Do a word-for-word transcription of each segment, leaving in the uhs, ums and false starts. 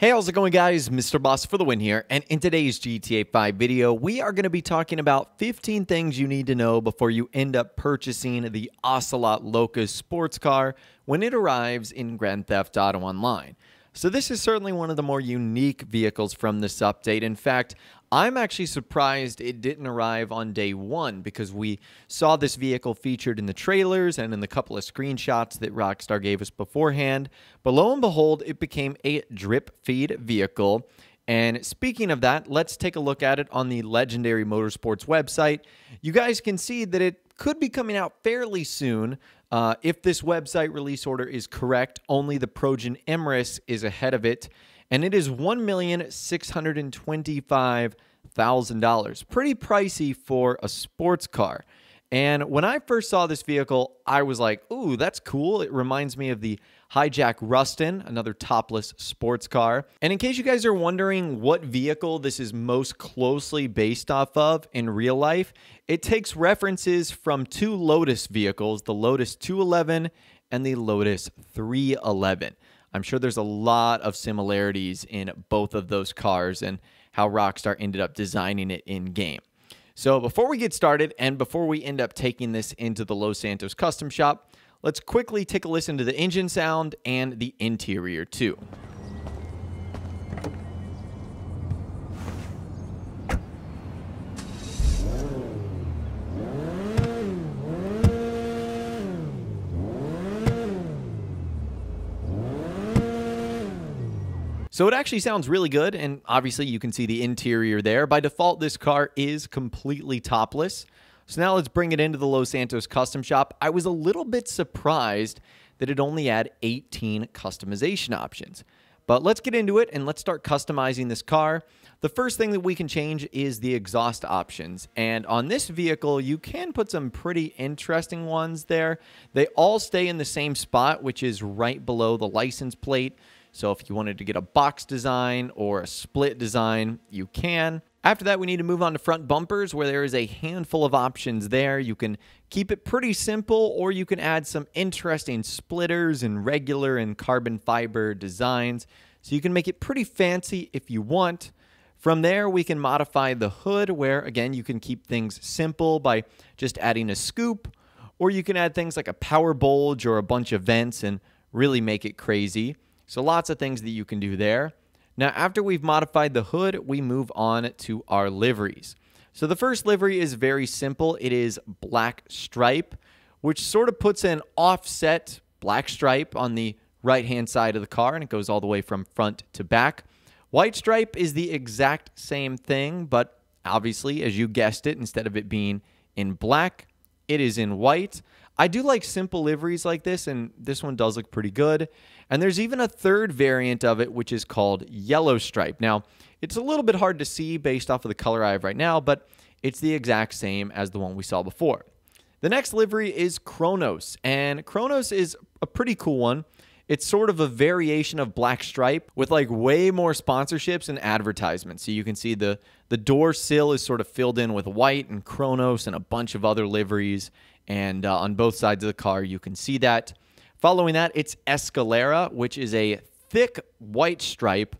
Hey, how's it going, guys? Mister Boss for the Win here, and in today's G T A five video, we are going to be talking about fifteen things you need to know before you end up purchasing the Ocelot Locust sports car when it arrives in Grand Theft Auto Online. So this is certainly one of the more unique vehicles from this update. In fact, I'm actually surprised it didn't arrive on day one, because we saw this vehicle featured in the trailers and in the couple of screenshots that Rockstar gave us beforehand. But lo and behold, it became a drip feed vehicle. And speaking of that, let's take a look at it on the Legendary Motorsports website. You guys can see that it could be coming out fairly soon. Uh, if this website release order is correct, only the Progen Emerus is ahead of it. And it is one million six hundred twenty-five thousand dollars. Pretty pricey for a sports car. And when I first saw this vehicle, I was like, ooh, that's cool. It reminds me of the Hijak Ruston, another topless sports car. And in case you guys are wondering what vehicle this is most closely based off of in real life, it takes references from two Lotus vehicles, the Lotus two eleven and the Lotus three eleven. I'm sure there's a lot of similarities in both of those cars and how Rockstar ended up designing it in-game. So before we get started, and before we end up taking this into the Los Santos Custom Shop, let's quickly take a listen to the engine sound and the interior too. So it actually sounds really good, and obviously you can see the interior there. By default, this car is completely topless. So now let's bring it into the Los Santos Custom Shop. I was a little bit surprised that it only had eighteen customization options. But let's get into it and let's start customizing this car. The first thing that we can change is the exhaust options. And on this vehicle, you can put some pretty interesting ones there. They all stay in the same spot, which is right below the license plate. So if you wanted to get a box design or a split design, you can. After that, we need to move on to front bumpers, where there is a handful of options there. You can keep it pretty simple, or you can add some interesting splitters and regular and carbon fiber designs. So you can make it pretty fancy if you want. From there, we can modify the hood, where again, you can keep things simple by just adding a scoop, or you can add things like a power bulge or a bunch of vents and really make it crazy. So lots of things that you can do there. Now, after we've modified the hood, we move on to our liveries. So the first livery is very simple. It is black stripe, which sort of puts an offset black stripe on the right-hand side of the car, and it goes all the way from front to back. White stripe is the exact same thing, but obviously, as you guessed it, instead of it being in black, it is in white. I do like simple liveries like this, and this one does look pretty good. And there's even a third variant of it, which is called yellow stripe. Now, it's a little bit hard to see based off of the color I have right now, but it's the exact same as the one we saw before. The next livery is Kronos, and Kronos is a pretty cool one. It's sort of a variation of black stripe with like way more sponsorships and advertisements. So you can see the, the door sill is sort of filled in with white and Kronos and a bunch of other liveries. And uh, on both sides of the car, you can see that. Following that, it's Escalera, which is a thick white stripe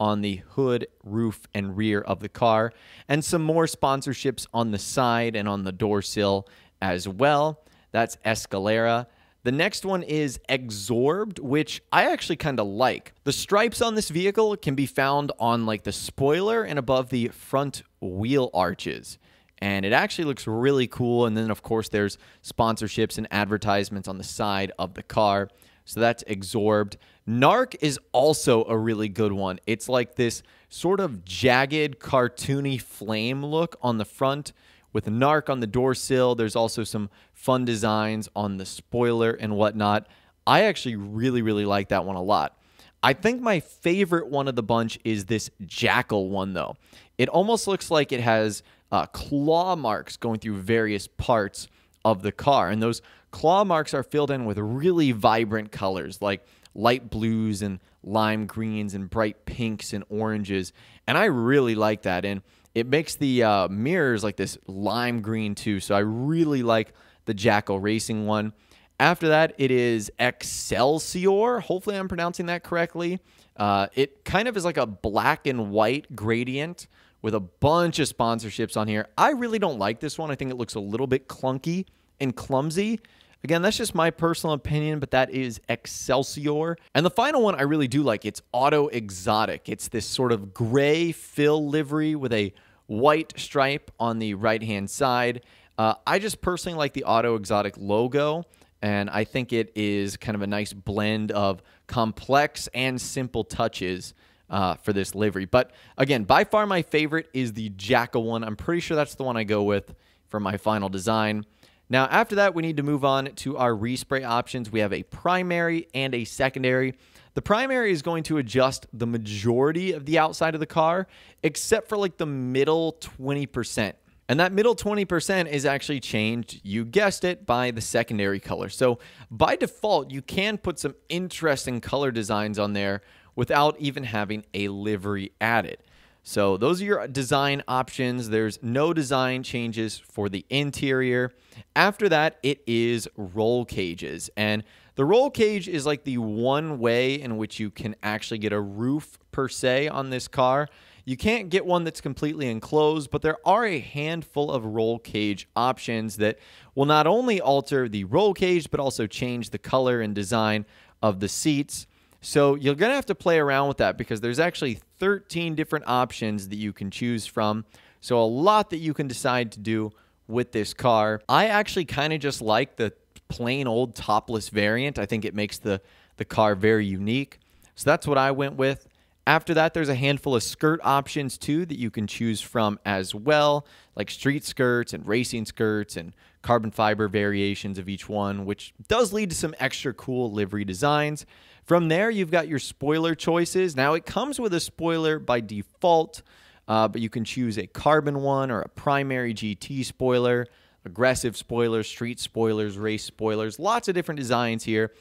on the hood, roof, and rear of the car, and some more sponsorships on the side and on the door sill as well. That's Escalera. The next one is Exorbed, which I actually kind of like. The stripes on this vehicle can be found on like the spoiler and above the front wheel arches. And it actually looks really cool. And then, of course, there's sponsorships and advertisements on the side of the car. So that's Exorbed. Narc is also a really good one. It's like this sort of jagged, cartoony flame look on the front with Narc on the door sill. There's also some fun designs on the spoiler and whatnot. I actually really, really like that one a lot. I think my favorite one of the bunch is this Jackal one, though. It almost looks like it has uh, claw marks going through various parts of the car. And those claw marks are filled in with really vibrant colors, like light blues and lime greens and bright pinks and oranges. And I really like that. And it makes the uh, mirrors like this lime green, too. So I really like the Jackal Racing one. After that, it is Excelsior. Hopefully I'm pronouncing that correctly. Uh, it kind of is like a black and white gradient with a bunch of sponsorships on here. I really don't like this one. I think it looks a little bit clunky and clumsy. Again, that's just my personal opinion, but that is Excelsior. And the final one I really do like. It's Auto Exotic. It's this sort of gray fill livery with a white stripe on the right-hand side. Uh, I just personally like the Auto Exotic logo, and I think it is kind of a nice blend of complex and simple touches uh, for this livery. But again, by far my favorite is the Jackal one. I'm pretty sure that's the one I go with for my final design. Now, after that, we need to move on to our respray options. We have a primary and a secondary. The primary is going to adjust the majority of the outside of the car, except for like the middle twenty percent. And that middle twenty percent is actually changed, you guessed it, by the secondary color. So by default, you can put some interesting color designs on there without even having a livery added. So those are your design options. There's no design changes for the interior. After that, it is roll cages. And the roll cage is like the one way in which you can actually get a roof per se on this car. You can't get one that's completely enclosed, but there are a handful of roll cage options that will not only alter the roll cage, but also change the color and design of the seats. So you're going to have to play around with that because there's actually thirteen different options that you can choose from. So a lot that you can decide to do with this car. I actually kind of just like the plain old topless variant. I think it makes the, the car very unique. So that's what I went with. After that, there's a handful of skirt options too that you can choose from as well, like street skirts and racing skirts and carbon fiber variations of each one, which does lead to some extra cool livery designs. From there, you've got your spoiler choices. Now, it comes with a spoiler by default, uh, but you can choose a carbon one or a primary G T spoiler, aggressive spoilers, street spoilers, race spoilers, lots of different designs here.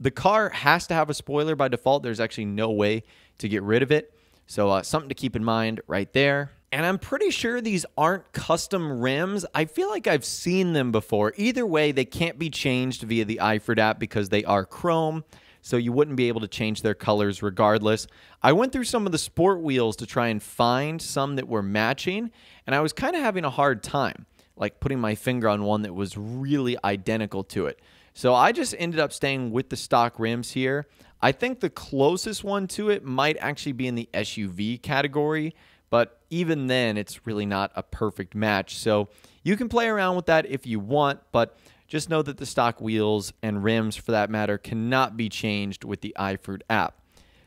The car has to have a spoiler by default. There's actually no way to get rid of it. So uh, something to keep in mind right there. And I'm pretty sure these aren't custom rims. I feel like I've seen them before. Either way, they can't be changed via the iFruit app because they are chrome. So you wouldn't be able to change their colors regardless. I went through some of the sport wheels to try and find some that were matching, and I was kind of having a hard time, like putting my finger on one that was really identical to it. So I just ended up staying with the stock rims here. I think the closest one to it might actually be in the S U V category, but even then, it's really not a perfect match. So you can play around with that if you want, but just know that the stock wheels and rims, for that matter, cannot be changed with the iFruit app.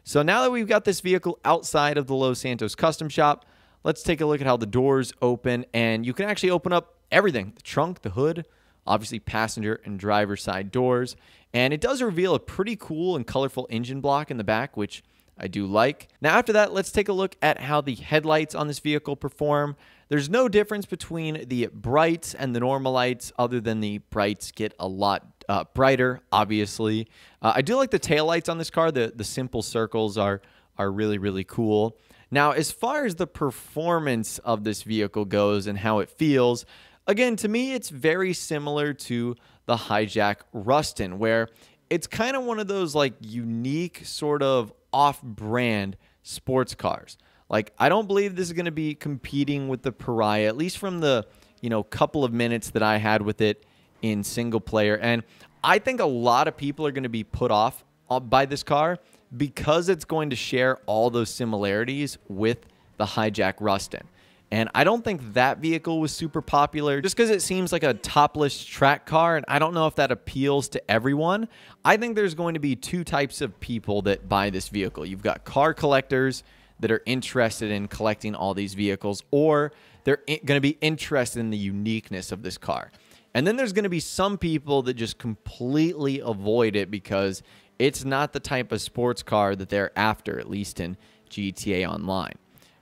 So now that we've got this vehicle outside of the Los Santos Custom Shop, let's take a look at how the doors open. And you can actually open up everything, the trunk, the hood, obviously passenger and driver side doors. And it does reveal a pretty cool and colorful engine block in the back, which I do like. Now after that, let's take a look at how the headlights on this vehicle perform. There's no difference between the brights and the normal lights other than the brights get a lot uh, brighter, obviously. Uh, I do like the taillights on this car. The, the simple circles are, are really, really cool. Now, as far as the performance of this vehicle goes and how it feels, again, to me, it's very similar to the Hijak Ruston, where it's kind of one of those like unique sort of off-brand sports cars. Like, I don't believe this is going to be competing with the Pariah, at least from the, you know, couple of minutes that I had with it in single player. And I think a lot of people are going to be put off by this car because it's going to share all those similarities with the Hijak Ruston. And I don't think that vehicle was super popular just because it seems like a topless track car, and I don't know if that appeals to everyone. I think there's going to be two types of people that buy this vehicle. You've got car collectors that are interested in collecting all these vehicles, or they're going to be interested in the uniqueness of this car. And then there's going to be some people that just completely avoid it because it's not the type of sports car that they're after, at least in G T A Online.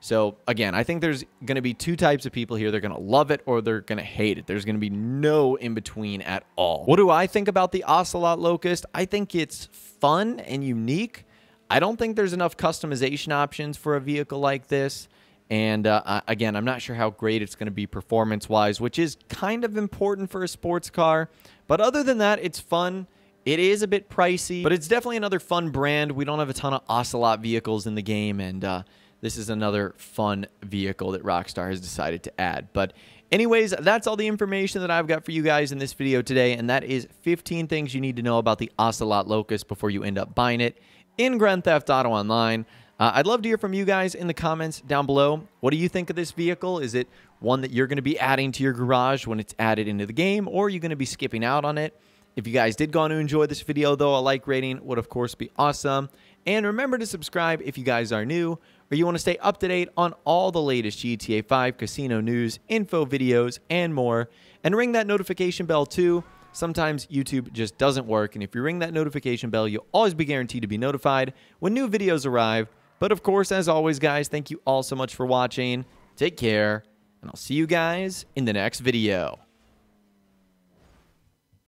So, again, I think there's going to be two types of people here. They're going to love it or they're going to hate it. There's going to be no in-between at all. What do I think about the Ocelot Locust? I think it's fun and unique. I don't think there's enough customization options for a vehicle like this. And uh, again, I'm not sure how great it's going to be performance-wise, which is kind of important for a sports car. But other than that, it's fun. It is a bit pricey, but it's definitely another fun brand. We don't have a ton of Ocelot vehicles in the game, and uh, this is another fun vehicle that Rockstar has decided to add. But anyways, that's all the information that I've got for you guys in this video today, and that is fifteen things you need to know about the Ocelot Locust before you end up buying it in Grand Theft Auto Online. Uh, I'd love to hear from you guys in the comments down below. What do you think of this vehicle? Is it one that you're going to be adding to your garage when it's added into the game, or are you going to be skipping out on it? If you guys did go on to enjoy this video, though, a like rating would, of course, be awesome. And remember to subscribe if you guys are new, or you want to stay up to date on all the latest G T A five casino news, info videos, and more. And ring that notification bell, too. Sometimes YouTube just doesn't work, and if you ring that notification bell, you'll always be guaranteed to be notified when new videos arrive. But, of course, as always, guys, thank you all so much for watching. Take care, and I'll see you guys in the next video.